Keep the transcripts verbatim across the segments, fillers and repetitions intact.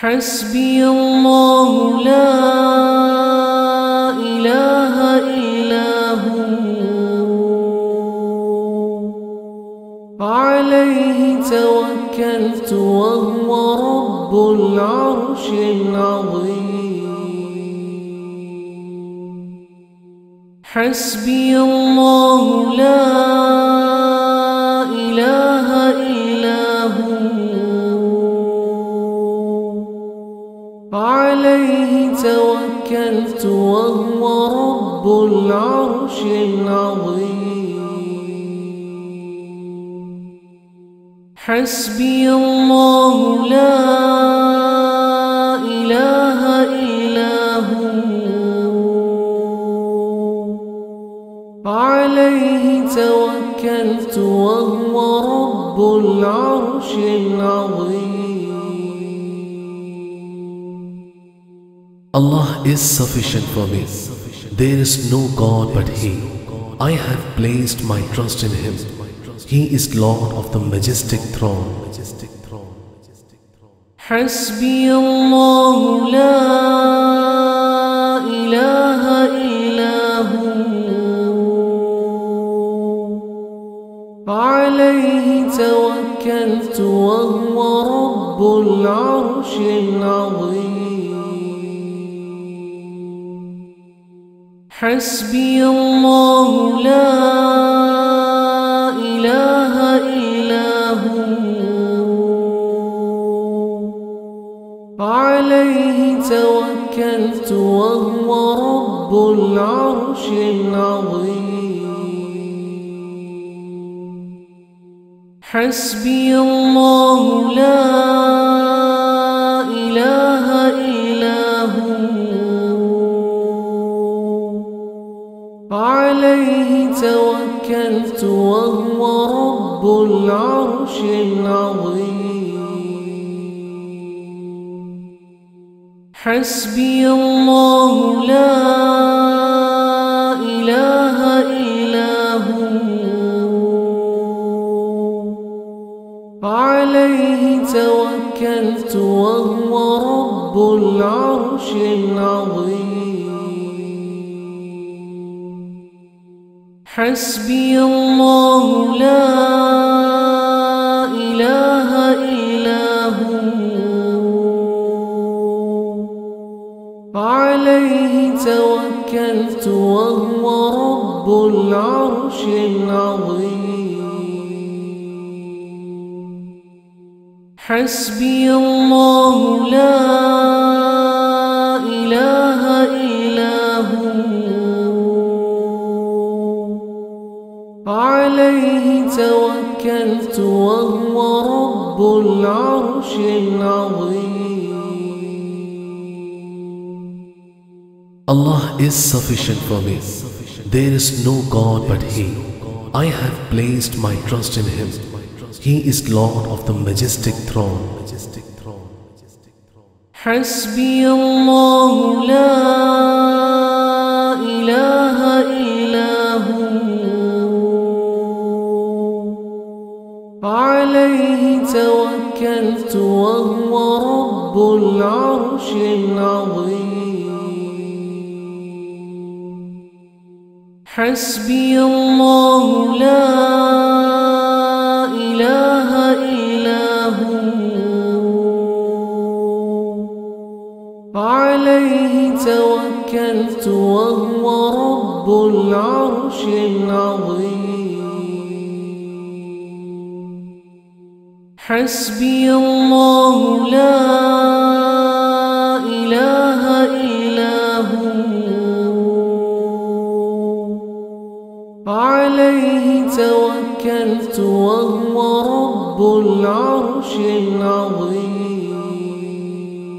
حسبي الله لا إله إلا هو عليه توكلت وهو رب العرش العظيم حسبي الله لا إله إلا هو عليه توكلت وهو رب العرش العظيم حسبي الله لا إله إلا هو عليه توكلت وهو رب العرش العظيم Allah is sufficient for me. There is no God but He. I have placed my trust in Him. He is Lord of the majestic throne. Hasbi Allahu La Ilaha Illa Huwa Alayhi Tawakkaltu Wa Huwa Rab-Bal Arshil Atheem حسبي الله لا إله إلا هو عليه توكلت وهو رب العرش العظيم حسبي الله لا إله إلا هو عليه توكلت وهو رب العرش العظيم حسبي الله لا إله إلا هو عليه توكلت وهو رب العرش العظيم حسبي الله لا إله إلا هو عليه توكلت وهو رب العرش العظيم حسبي الله لا إله إلا هو عليه توكلت وهو رب العرش العظيم Allah is sufficient for me. There is no God but He. I have placed my trust in Him. He is Lord of the majestic throne. حسبي الله لا إله إلا هو عليه توكلت وهو رب العرش العظيم حسبي الله لا إله إلا هو عليه توكلت وهو رب العرش العظيم حسبي الله لا إله إلا هو عليه توكلت وهو رب العرش العظيم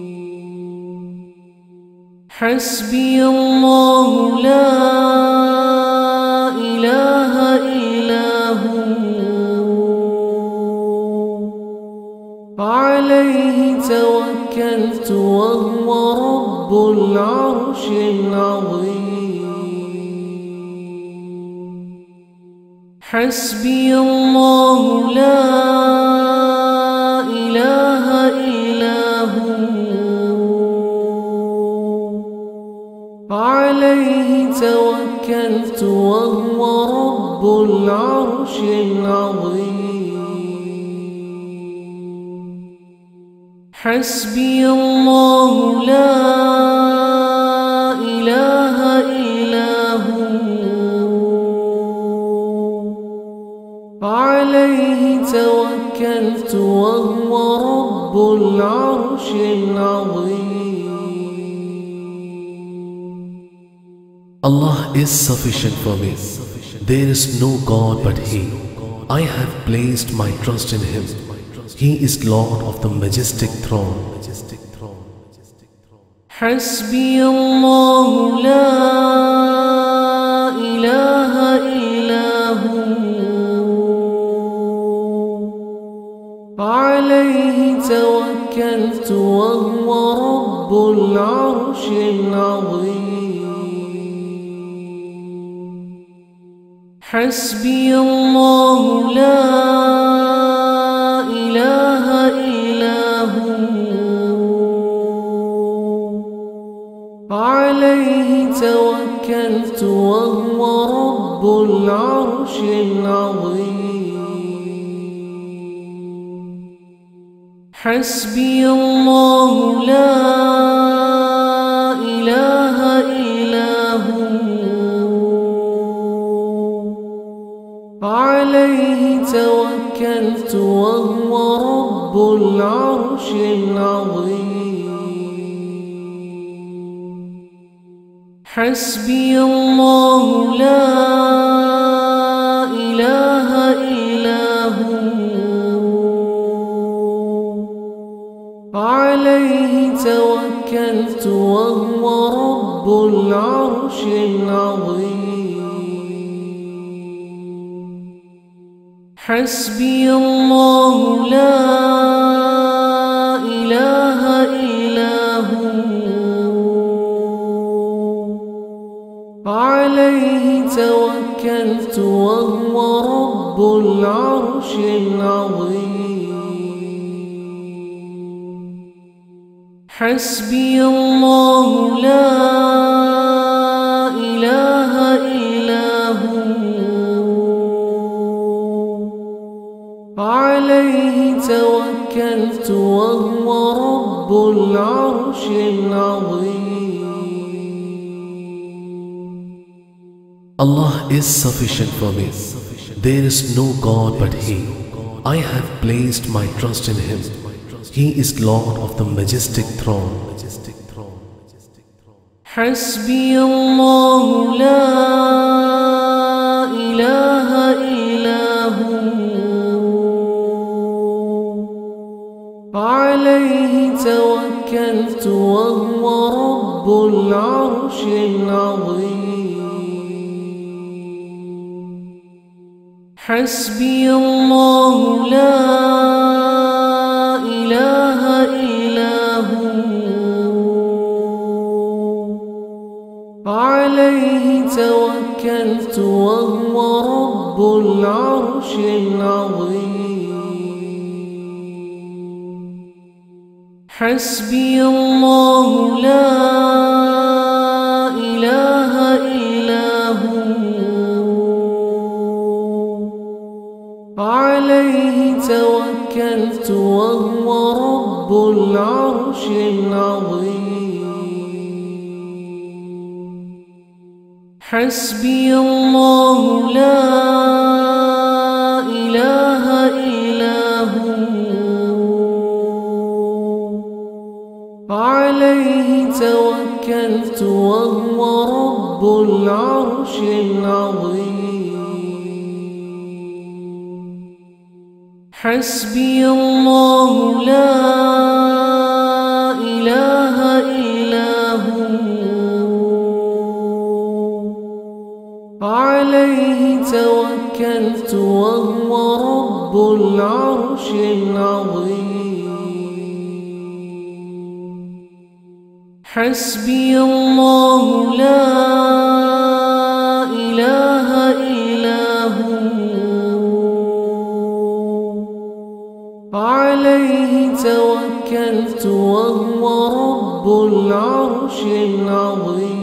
حسبي الله لا إله إلا هو عليه توكلت وهو رب العرش العظيم حسبي الله لا إله إلا هو العرش العظيم. حسبي الله لا إله إلا هو عليه توكلت وهو رب العرش العظيم. Allah is sufficient for me. There is no God but He. I have placed my trust in Him. He is Lord of the majestic throne. Hasbi-Allahu La Ilaha Illa Huwa Alaihi Tawakkaltu Wa Huwa Rab-Bal Arshil Atheem. حسبي الله لا إله إلا هو عليه توكلت وهو رب العرش العظيم. حسبي الله لا إله إلا هو عليه توكلت وهو رب العرش العظيم. حسبي الله لا إله إلا هو عليه توكلت وهو رب العرش العظيم. حسبي الله لا إله إلا هو عليه توكلت وهو رب العرش العظيم. حسبي الله لا إله إلا هو عليه توكلت وهو رب العرش العظيم. Allah is sufficient for me. There is no God but He. I have placed my trust in Him. He is Lord of the majestic throne. حسبي الله لا إله إلا هو عليه توكلت وهو رب العرش العظيم. حسبي الله لا إله إلا هو عليه توكلت وهو رب العرش العظيم. حسبي الله لا إله إلا هو عليه توكلت وهو رب العرش العظيم. حسبي الله لا إله إلا هو عليه توكلت وهو رب العرش العظيم. حسبي الله لا إله إلا هو عليه توكلت وهو رب العرش العظيم. حسبي الله لا إله إلا هو عليه توكلت وهو رب العرش العظيم.